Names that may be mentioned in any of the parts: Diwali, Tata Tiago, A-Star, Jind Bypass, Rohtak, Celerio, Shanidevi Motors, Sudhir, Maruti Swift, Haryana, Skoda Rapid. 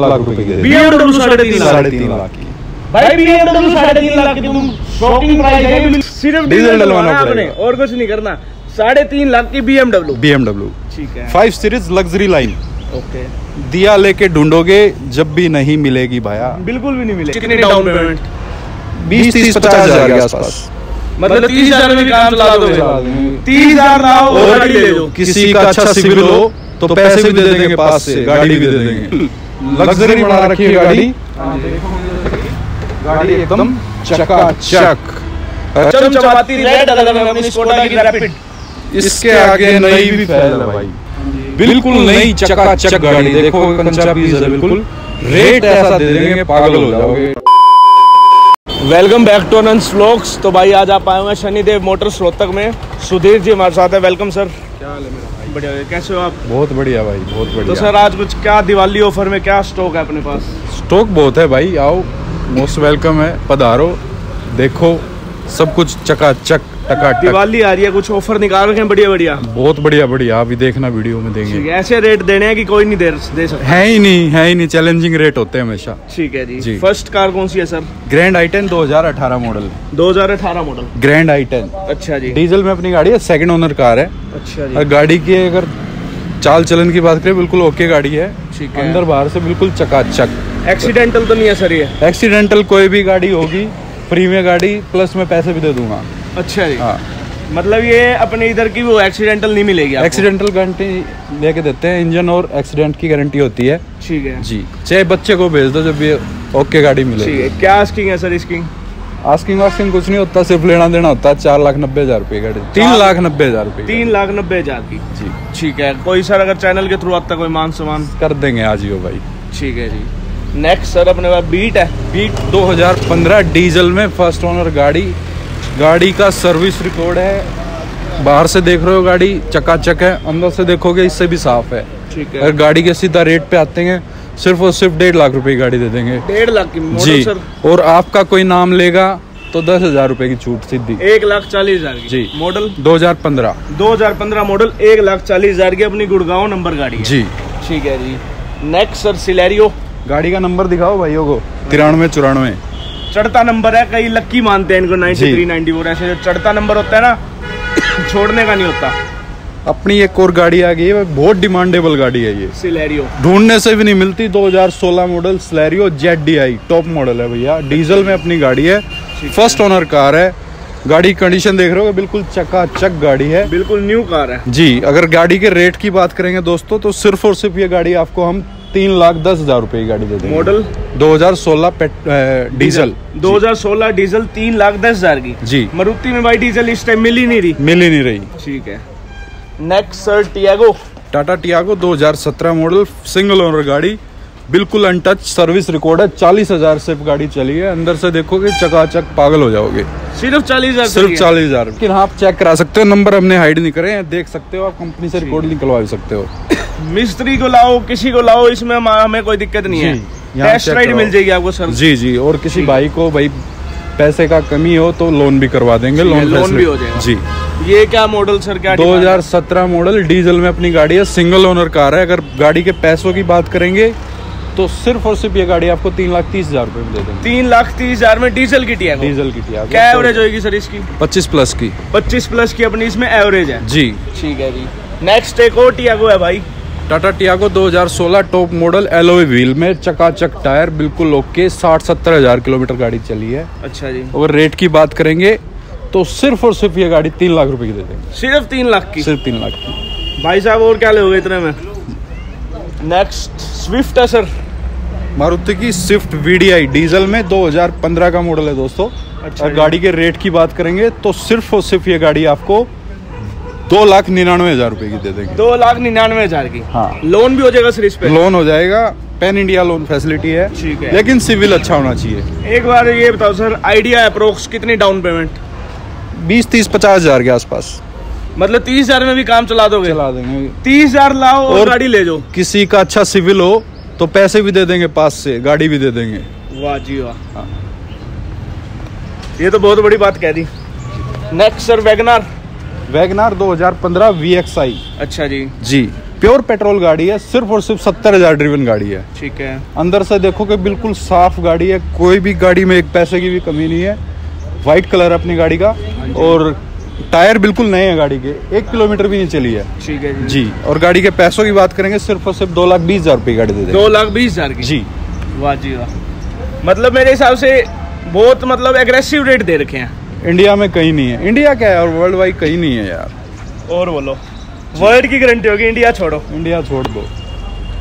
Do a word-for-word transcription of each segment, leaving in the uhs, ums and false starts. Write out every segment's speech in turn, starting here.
लाख रुपए की बीएमडब्ल्यू साढ़े तीन साढ़े तीन लाख की भाई बीएमडब्ल्यू साढ़े तीन लाख की तुम शॉकिंग प्राइस है। सिर्फ डीजल डलवाना आपने और कुछ नहीं करना। साढ़े तीन लाख की बीएमडब्ल्यू बीएमडब्ल्यू ठीक है। Five series luxury line okay. दिया लेके ढूंढोगे जब भी नहीं मिलेगी भाया, बिल्कुल भी नहीं मिलेगी। कितनी डाउन पेमेंट? बीस तीस पचास हजार के आसपास। मतलब तीस हजार में काम चला दो, तीस हजार लाओ और गाड़ी ले लो। किसी का अच्छा सिविल हो तो पैसे भी दे देंगे, पास से गाड़ी भी दे देंगे। लग्जरी बना रखी है गाड़ी, गाड़ी एकदम चकाचक चमचमाती रेड कलर में अपनी स्कोडा की रैपिड। इसके आगे नई भी फैल है भाई, बिल्कुल नई चकाचक गाड़ी। देखो कंचा पीस है बिल्कुल, रेट ऐसा दे देंगे पागल हो जाओगे। Welcome back to Anant vlogs. तो भाई आज आप आए हुए हैं शनिदेव मोटर्स रोहतक में। सुधीर जी हमारे साथ है, वेलकम सर। क्या हाल है मेरा? बढ़िया, कैसे हो आप? बहुत बढ़िया भाई, बहुत बढ़िया। तो सर आज कुछ क्या दिवाली ऑफर में क्या स्टॉक है अपने पास? स्टॉक बहुत है भाई, आओ, मोस्ट वेलकम है, पधारो, देखो सब कुछ चकाचक टकाटक। दिवाली आ रही है, कुछ ऑफर निकाल रखे हैं बढ़िया बढ़िया, बहुत बढ़िया बढ़िया। आप ही देखना, वीडियो में देंगे। ऐसे रेट देने हैं कि कोई नहीं दे सकता है, ही नहीं है ही नहीं चैलेंजिंग रेट होते हैं हमेशा। ठीक है जी। फर्स्ट कार कौन सी है सर? ग्रैंड आई टेन दो हज़ार अठारह मॉडल। दो हज़ार अठारह मॉडल ग्रैंड आई टेन। अच्छा जी। डीजल में अपनी गाड़ी है, सेकंड ओनर कार है। अच्छा जी। और गाड़ी की अगर चाल चलन की बात करें, बिल्कुल ओके गाड़ी है, ठीक है, अंदर बाहर से बिल्कुल चकाचक। एक्सीडेंटल तो नहीं है सर? ये एक्सीडेंटल कोई भी गाड़ी होगी फ्री में गाड़ी, प्लस मैं पैसे भी दे दूंगा। अच्छा जी। हाँ। मतलब ये अपने इधर की वो एक्सीडेंटल नहीं मिलेगी आपको? एक्सीडेंटल गारंटी लेके देते हैं, इंजन और एक्सीडेंट की गारंटी होती है। ठीक है जी। चाहे बच्चे को भेज दो, जब ये ओके गाड़ी मिलेगी। ठीक है। क्या आस्किंग है सर इसकी? आस्किंग आस्किंग कुछ नहीं होता, सिर्फ लेना देना होता है। चार लाख नब्बे हजार रुपये गाड़ी, तीन लाख नब्बे हजार रुपये तीन लाख नब्बे हजार की जी। ठीक है। कोई सर अगर चैनल के थ्रू आता कोई मान सम्मान कर देंगे आज ही हो भाई। ठीक है जी। नेक्स्ट सर अपने पास बीट है। बीट दो हज़ार पंद्रह डीजल में, फर्स्ट ओनर गाड़ी। गाड़ी का सर्विस रिकॉर्ड है, बाहर से देख रहे हो गाड़ी चकाचक है, अंदर से देखोगे इससे भी साफ है। ठीक है। अगर गाड़ी के सीधा रेट पे आते हैं, सिर्फ और सिर्फ डेढ़ लाख रुपए की गाड़ी दे देंगे। डेढ़ लाख की जी सर। और आपका कोई नाम लेगा तो दस हजार रुपए की छूट सीधी, एक लाख चालीस हजार की जी। मॉडल दो हज़ार पंद्रह दो हज़ार पंद्रह मॉडल, एक लाख चालीस हजार की, अपनी गुड़गांव नंबर गाड़ी जी। ठीक है जी। Next sir Celerio. गाड़ी का नंबर दिखाओ भाइयों को, तिरानवे चौरानवे चढ़ता नंबर है। कई लक्की मानते हैं इनको, नाइन्टी थ्री नाइन्टी फोर, ऐसे जो चढ़ता नंबर होता है ना, छोड़ने का नहीं होता। अपनी एक और गाड़ी आ गई है, बहुत डिमांडेबल गाड़ी है ये सिलेरियो, ढूंढने से भी नहीं मिलती। दो हज़ार सोलह model Celerio Z D I top model है भैया। डीजल में अपनी गाड़ी है, फर्स्ट ओनर कार है। गाड़ी कंडीशन देख रहे हो, बिल्कुल चकाचक गाड़ी है, बिल्कुल न्यू कार है जी। अगर गाड़ी के रेट की बात करेंगे दोस्तों, तो सिर्फ और सिर्फ ये गाड़ी आपको हम तीन लाख दस हजार रुपए की गाड़ी दे देंगे। मॉडल दो हज़ार सोलह डीजल, दो हज़ार सोलह डीजल, तीन लाख दस हजार की जी। मारुति में भाई डीजल इस टाइम मिल ही नहीं रही, मिल ही नहीं रही। ठीक है। Next sir Tiago. Tata Tiago दो हज़ार सत्रह मॉडल, सिंगल ओनर गाड़ी, बिल्कुल अनटच, सर्विस रिकॉर्ड है। चालीस हजार से गाड़ी चली है, अंदर से देखोगे चकाचक पागल हो जाओगे। सिर्फ चालीस हजार सिर्फ चालीस हजार लेकिन आप चेक करा सकते हो, नंबर हमने हाइड नहीं करे हैं, देख सकते हो आप, कंपनी से रिकॉर्ड निकलवा भी सकते हो। मिस्त्री को लाओ, किसी को लाओ, इसमें हमें कोई दिक्कत नहीं है, टेस्ट राइड मिल जाएगी आपको सर जी जी। और किसी भाई को भाई पैसे का कमी हो तो लोन भी करवा देंगे, लोन लोन भी हो जाएगा जी। ये क्या मॉडल सर? क्या दो हज़ार सत्रह मॉडल डीजल में अपनी गाड़ी है, सिंगल ओनर कार है। अगर गाड़ी के पैसों की बात करेंगे तो सिर्फ और सिर्फ ये गाड़ी आपको तीन लाख तीस हजार रुपए में दे देंगे। तीन लाख तीस हजार में डीजल की टियागो। डीजल की टियागो क्या एवरेज होगी सर इसकी? पच्चीस प्लस की, पच्चीस प्लस की अपनी इसमें एवरेज है जी। ठीक है जी। नेक्स्ट एक और टियागो है भाई, टाटा टियागो दो हज़ार सोलह टॉप मॉडल, एलॉय व्हील में, चकाचक टायर, बिल्कुल ओके। साठ सत्तर हजार किलोमीटर गाड़ी चली है। अच्छा जी। और रेट की बात करेंगे तो सिर्फ और सिर्फ ये गाड़ी तीन लाख रुपए की दे देंगे। सिर्फ तीन लाख की? सिर्फ तीन लाख की भाई साहब, और क्या लोगे इतने में। नेक्स्ट स्विफ्ट है सर, मारुति की Swift V D I diesel में, दो हज़ार पंद्रह का मॉडल है दोस्तों। अच्छा। और गाड़ी के रेट की बात करेंगे तो सिर्फ और सिर्फ ये गाड़ी आपको दो लाख निन्यानवे हजार रुपए की दे देंगे। दो लाख निन्यानवे हजार की। हाँ। लोन भी हो जाएगा सर इस पे? लोन हो जाएगा, पैन इंडिया लोन फैसिलिटी है। ठीक है। लेकिन सिविल अच्छा होना चाहिए। एक बार ये बताओ सर, आइडिया अप्रोक्स कितनी डाउन पेमेंट? बीस तीस पचास हजार के आसपास। मतलब तीस हजार में भी काम चला दोगे? चला देंगे। तीस हजार लाओ और, और गाड़ी ले जाओ। किसी का अच्छा सिविल हो तो पैसे भी दे देंगे, पास से गाड़ी भी दे देंगे। वाह जी वाह, ये तो बहुत बड़ी बात कह दी। Next sir WagonR. वैगनार दो हज़ार पंद्रह वी एक्स आई। अच्छा जी जी। प्योर पेट्रोल गाड़ी है, सिर्फ और सिर्फ सत्तर हजार ड्रिवन गाड़ी है। ठीक है, अंदर से देखो कि बिल्कुल साफ गाड़ी है, कोई भी गाड़ी में एक पैसे की भी कमी नहीं है। वाइट कलर है अपनी गाड़ी का और टायर बिल्कुल नए हैं गाड़ी के, एक किलोमीटर भी नहीं चली है। ठीक है जी, और गाड़ी के पैसों की बात करेंगे सिर्फ और सिर्फ दो लाख बीस हजार रुपये गाड़ी दे, दो लाख बीस हजार की। जी वाह जी वाह, मतलब मेरे हिसाब से बहुत मतलब एग्रेसिव रेट दे रखे हैं, इंडिया में कहीं नहीं है। इंडिया क्या है और वर्ल्ड वाइड कहीं नहीं है यार। और बोलो, वर्ल्ड की गारंटी होगी, इंडिया छोड़ो, इंडिया छोड़ दो।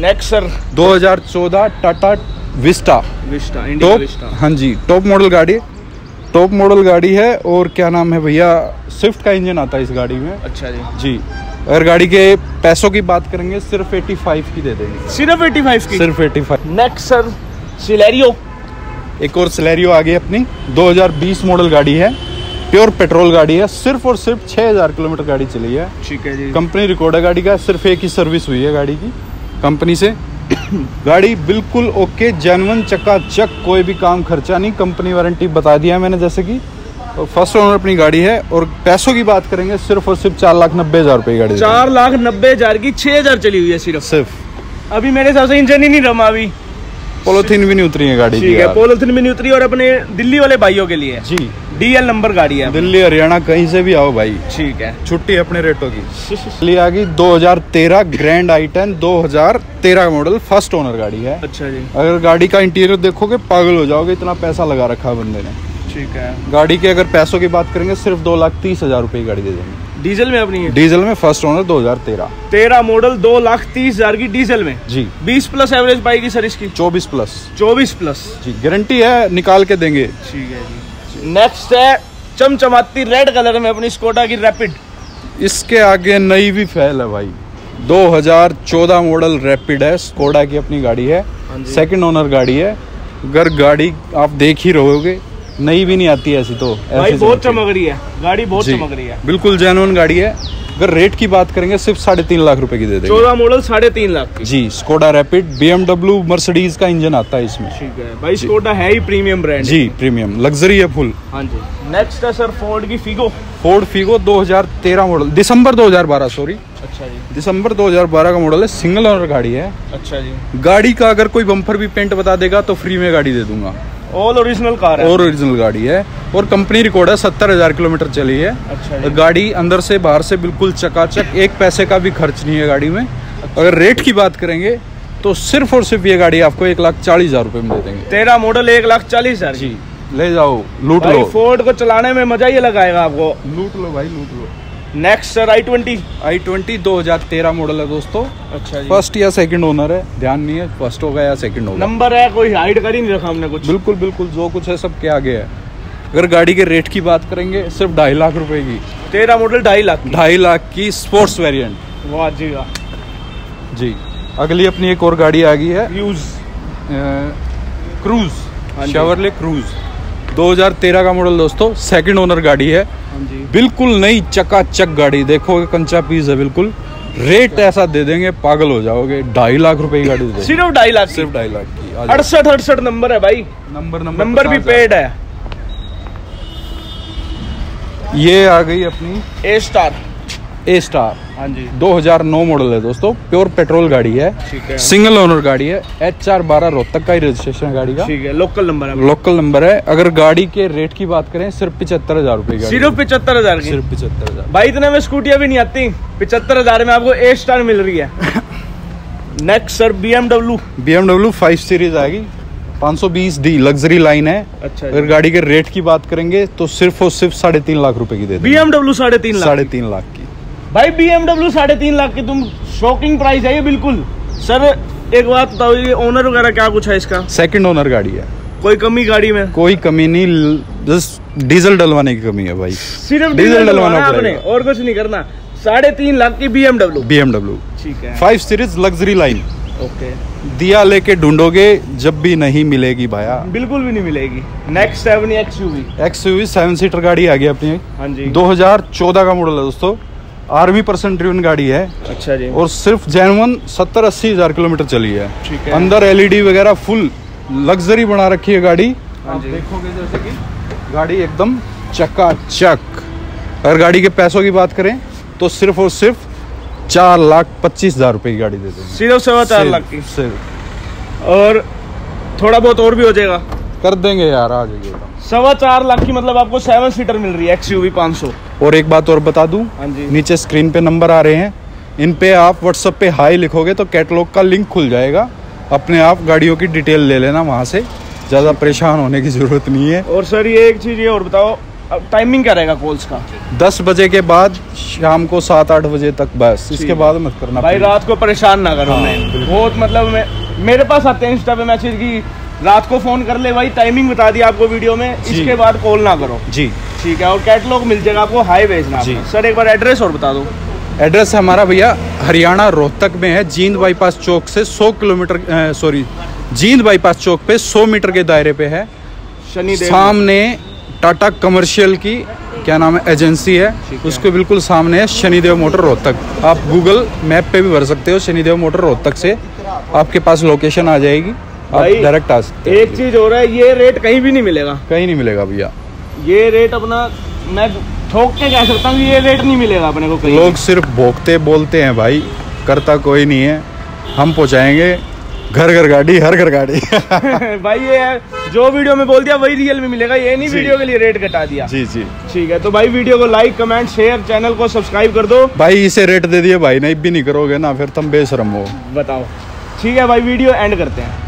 नेक्स्ट सर दो हज़ार चौदह Tata Vista, Vista India Vista, हाँ जी टॉप मॉडल गाड़ी, टॉप मॉडल गाड़ी है। और क्या नाम है भैया, स्विफ्ट का इंजन आता है इस गाड़ी में। अच्छा जी जी, और गाड़ी के पैसों की बात करेंगे सिर्फ पचासी की दे देंगे, सिर्फ पचासी की, सिर्फ पचासी। नेक्स्ट सर सिलेरियो, एक और सिलेरियो आ गई अपनी, दो हज़ार बीस मॉडल गाड़ी है, प्योर पेट्रोल गाड़ी है, सिर्फ और सिर्फ छह हज़ार किलोमीटर गाड़ी चली है। ठीक है जी, कंपनी रिकॉर्ड है गाड़ी का, सिर्फ एक ही सर्विस हुई है गाड़ी की कंपनी से। गाड़ी बिल्कुल ओके, जेनवन चकाचक, कोई भी काम खर्चा नहीं, कंपनी वारंटी बता दिया है मैंने जैसे कि, और फर्स्ट ओनर अपनी गाड़ी है। और पैसों की बात करेंगे सिर्फ और सिर्फ चार लाख नब्बे हजार रुपये गाड़ी, चार लाख नब्बे हजार की छह हजार चली हुई है सिर्फ सिर्फ अभी मेरे हिसाब से इंजन ही नहीं रमा, अभी पोलोथीन भी नहीं उतरी है गाड़ी की, पोलोथीन भी नहीं उतरी। और अपने दिल्ली वाले भाइयों के लिए जी, डीएल नंबर गाड़ी है, दिल्ली हरियाणा कहीं से भी आओ भाई। ठीक है, छुट्टी अपने रेटों की। ले आ गई दो हज़ार तेरह ग्रैंड आई टेन, दो हज़ार तेरह मॉडल, फर्स्ट ओनर गाड़ी है। अच्छा जी, अगर गाड़ी का इंटीरियर देखोगे पागल हो जाओगे, इतना पैसा लगा रखा है बंदे ने। ठीक है, गाड़ी के अगर पैसों की बात करेंगे सिर्फ दो लाख तीस हजार रुपये की गाड़ी दे देंगे, डीजल में अपनी है, डीजल में फर्स्ट ओनर दो हज़ार तेरह, तेरह मॉडल, दो लाख तीस हजार की डीजल में जी, बीस प्लस एवरेज पाएगी सर इसकी, चौबीस प्लस, चौबीस प्लस जी, गारंटी है निकाल के देंगे। ठीक है जी। नेक्स्ट है चमचमाती रेड कलर में अपनी स्कोडा की रैपिड, इसके आगे नई भी फैल है भाई, दो हज़ार चौदह मॉडल रैपिड है, स्कोडा की अपनी गाड़ी है, सेकेंड ओनर गाड़ी है। अगर गाड़ी आप देख ही रहोगे, नई भी नहीं आती है ऐसी, तो भाई बहुत चमक रही है गाड़ी, बहुत चमक रही है, बिल्कुल जेन्युइन गाड़ी है। अगर रेट की बात करेंगे सिर्फ साढ़े तीन लाख रुपए की दे देंगे, चौदह मॉडल साढ़े तीन लाख की जी, स्कोडा रैपिड, बीएमडब्ल्यू मर्सिडीज का इंजन आता है इसमें। ठीक है भाई, स्कोडा है ही प्रीमियम ब्रांड जी, प्रीमियम लग्जरी है फुल। हाँ जी। नेक्स्ट है सर फोर्ड की फिगो, फोर्ड फिगो दो हज़ार तेरह मॉडल, दिसंबर दो हज़ार बारह सॉरी। अच्छा जी, दिसंबर दो हज़ार बारह का मॉडल है, सिंगल ओनर गाड़ी है। अच्छा जी, गाड़ी का अगर कोई बम्पर भी पेंट बता देगा तो फ्री में गाड़ी दे दूंगा, ऑल ओरिजिनल कार है, और ओरिजिनल गाड़ी है, और कंपनी रिकॉर्ड है, सत्तर हजार किलोमीटर चली है। अच्छा, गाड़ी अंदर से बाहर से बिल्कुल चकाचक, एक पैसे का भी खर्च नहीं है गाड़ी में। अच्छा। अगर रेट की बात करेंगे तो सिर्फ और सिर्फ ये गाड़ी आपको एक लाख चालीस हजार रुपये में दे देंगे, तेरह मॉडल एक लाख चालीस हजार जी, ले जाओ लूट लो, फोर्ड को चलाने में मजा ये लगाएगा आपको, लूट लो भाई लूट लो। Next sir I twenty, I twenty दो हजार तेरह मॉडल है दोस्तों। अच्छा जी, फर्स्ट या सेकंड ओनर है, ध्यान नहीं है फर्स्ट होगा या सेकंड होगा, नंबर है कोई हाइड कर ही नहीं रखा हमने कुछ, बिल्कुल बिल्कुल जो कुछ है सब के आगे है। अगर गाड़ी के रेट की बात करेंगे सिर्फ ढाई लाख रुपए की, तेरह मॉडल ढाई लाख, ढाई लाख की स्पोर्ट्स वेरियंट। वाह जी वाह जी। अगली अपनी एक और गाड़ी आ गई है, क्रूज क्रूज शेवरले क्रूज, दो हज़ार तेरह का मॉडल दोस्तों, सेकंड ओनर गाड़ी है, बिल्कुल नई चकाचक गाड़ी, देखो कंचा पीस है बिल्कुल, रेट ऐसा दे देंगे पागल हो जाओगे, ढाई लाख रुपए की गाड़ी, सिर्फ ढाई लाख, सिर्फ ढाई लाख की, अड़सठ अड़सठ नंबर है भाई, नंबर नंबर नंबर भी पेड है। ये आ गई अपनी ए स्टार, ए स्टार हाँ जी, दो हज़ार नौ मॉडल है दोस्तों, प्योर पेट्रोल गाड़ी है, सिंगल ओनर गाड़ी है, एच आर बारह रोहतक का ही रजिस्ट्रेशन गाड़ी का। ठीक है, लोकल नंबर है, लोकल नंबर है। अगर गाड़ी के रेट की बात करें सिर्फ पिछहत्तर हजार रुपए की, सिर्फ पिछहत्तर हजार, सिर्फ पिछहत्तर हजार भाई, इतने में स्कूटियां भी नहीं आती, पिछहत्तर हजार में आपको ए स्टार मिल रही है। Next sir BMW, BMW five series आएगी, पाँच सौ बीस डी लग्जरी लाइन है। अच्छा, अगर गाड़ी के रेट की बात करेंगे तो सिर्फ और सिर्फ साढ़े तीन लाख रुपए की दे, बीएमडब्ल्यू साढ़े तीन साढ़े तीन लाख की भाई, बीएमडब्ल्यू साढ़े तीन लाख की, तुम शॉकिंग प्राइस है ये बिल्कुल। सर एक बात बताओ, ये ओनर वगैरह क्या कुछ है इसका, सेकंड ओनर गाड़ी है, कोई कमी गाड़ी में, कोई कमी नहीं, जस्ट डीजल डलवाने की कमी है भाई, सिर्फ डीजल डलवाना आपने और कुछ नहीं करना। साढ़े तीन लाख की बीएमडब्ल्यू, बीएमडब्ल्यू ठीक है, five series luxury line. Okay, दिया लेके ढूंढोगे जब भी नहीं मिलेगी भाया, बिल्कुल भी नहीं मिलेगी। नेक्स्ट है अपनी एक्सयूवी, एक्सयूवी सेवन सीटर गाड़ी आ गई अपनी। हाँ जी, दो हजार चौदह का मॉडल है दोस्तों, आर्मी परसेंट ड्रिवन गाड़ी है। अच्छा जी, और सिर्फ जेन्युइन सत्तर अस्सी हजार किलोमीटर चली है। ठीक है, अंदर एलईडी वगैरह फुल लग्जरी बना रखी है गाड़ी, आप देखोगे जैसे कि गाड़ी एकदम चकाचक। अगर गाड़ी के पैसों की बात करें तो सिर्फ और सिर्फ चार लाख पच्चीस हजार रुपए की गाड़ी दे देंगे, सीधे सवा चार लाख की सिर्फ, और थोड़ा बहुत और भी हो जाएगा, कर देंगे यार, आ जाएगा सवा चार लाख की। मतलब आपको सेवन सीटर मिल रही है एक्स यू वी पाँच सौ। और एक बात और बता दूं, नीचे स्क्रीन पे नंबर आ रहे हैं, इन पे आप व्हाट्सएप पे हाई लिखोगे तो कैटलॉग का लिंक खुल जाएगा, अपने आप गाड़ियों की डिटेल ले लेना वहाँ से, ज़्यादा परेशान होने की ज़रूरत नहीं है। और सर ये एक चीज़ ये और बताओ, अब टाइमिंग क्या रहेगा कॉल्स का? दस बजे के बाद शाम को सात आठ बजे तक बस, इसके बाद मत करना भाई, रात को परेशान ना करो। हाँ, बहुत मतलब मे, मेरे पास आते हैं इंस्टा पे मैसेज की रात को फ़ोन कर ले भाई, टाइमिंग बता दी आपको वीडियो में, इसके बाद कॉल ना करो जी, ठीक है। और कैटलॉग मिल जाएगा आपको हाई भेजना जी। सर एक बार एड्रेस और बता दो। एड्रेस हमारा भैया हरियाणा रोहतक में है, जींद बाईपास चौक से सौ किलोमीटर सॉरी जींद बाईपास चौक पे सौ मीटर के दायरे पे है, शनिदेव सामने टाटा कमर्शियल की क्या नाम है एजेंसी है, उसके बिल्कुल सामने है शनिदेव मोटर रोहतक। आप गूगल मैप पे भी भर सकते हो, शनिदेव मोटर रोहतक से आपके पास लोकेशन आ जाएगी, आप डायरेक्ट आ सकते हो। एक चीज़ हो रहा है, ये रेट कहीं भी नहीं मिलेगा, कहीं नहीं मिलेगा भैया ये रेट, अपना मैं ठोक के कह सकता हूँ ये रेट नहीं मिलेगा अपने को कहीं। लोग सिर्फ भोंकते बोलते हैं भाई, करता कोई नहीं है, हम पहुँचाएंगे घर घर गाड़ी, हर घर गाड़ी भाई ये है, जो वीडियो में बोल दिया वही रियल में मिलेगा, ये नहीं वीडियो के लिए रेट घटा दिया जी जी। ठीक है तो भाई वीडियो को लाइक कमेंट शेयर, चैनल को सब्सक्राइब कर दो भाई, इसे रेट दे दिए भाई नहीं भी नहीं करोगे ना फिर तुम बेशरम हो, बताओ। ठीक है भाई वीडियो एंड करते हैं।